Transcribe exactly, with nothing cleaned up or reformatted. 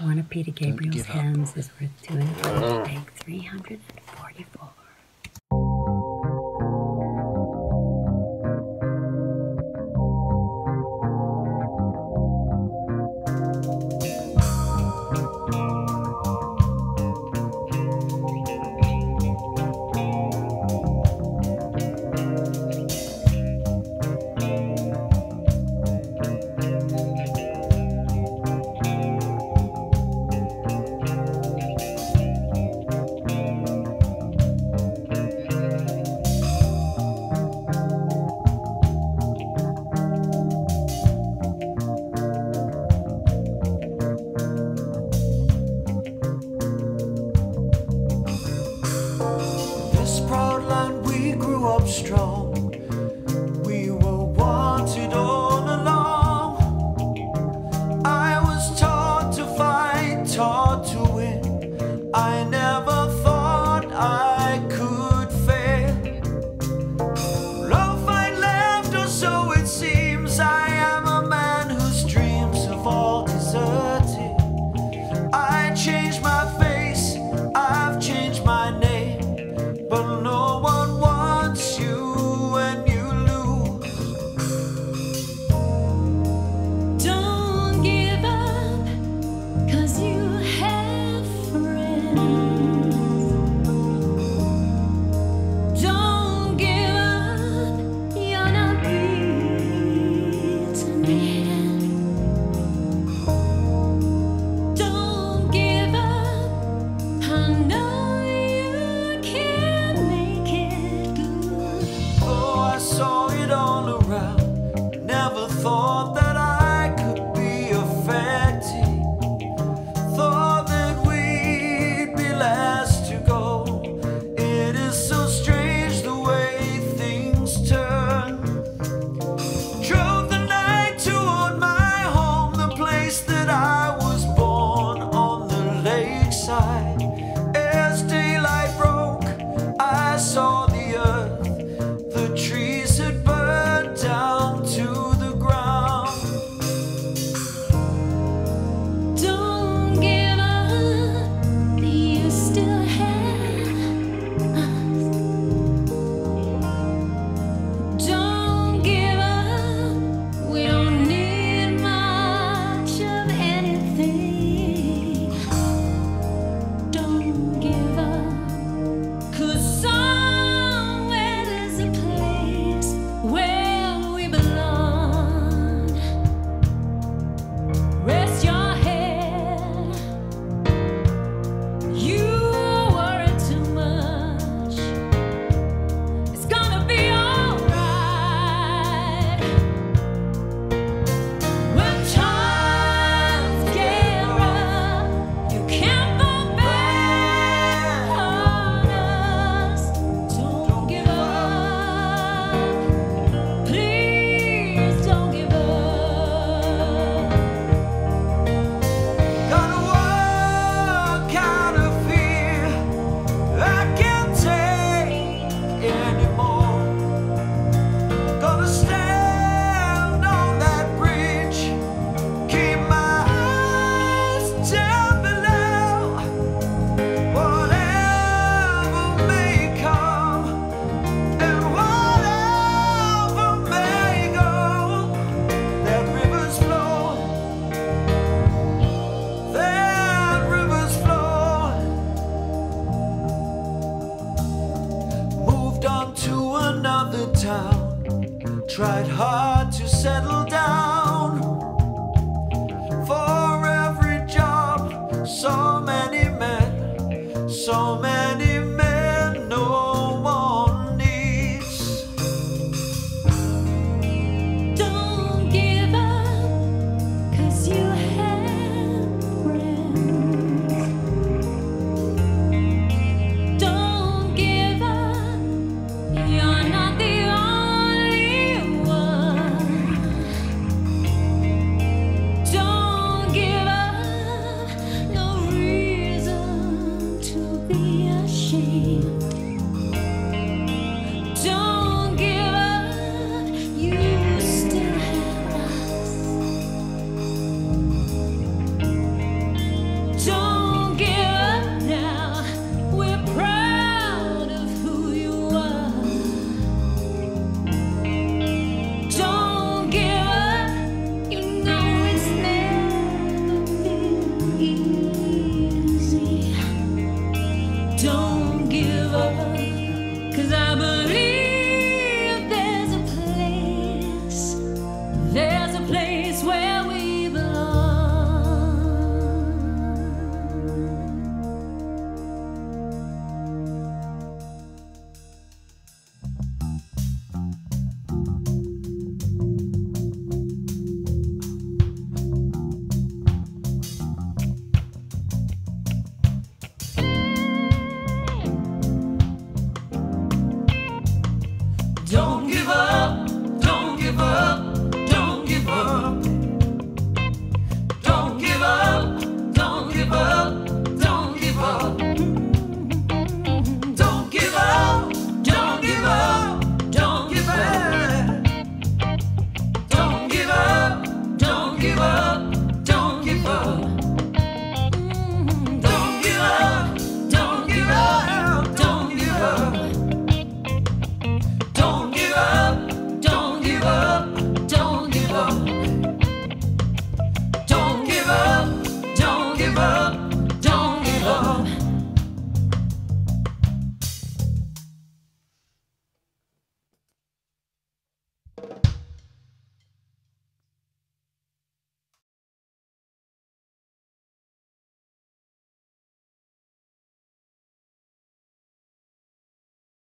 One of Peter Gabriel's hymns is worth two and a quarter bag, three hundred and forty-four. Strong.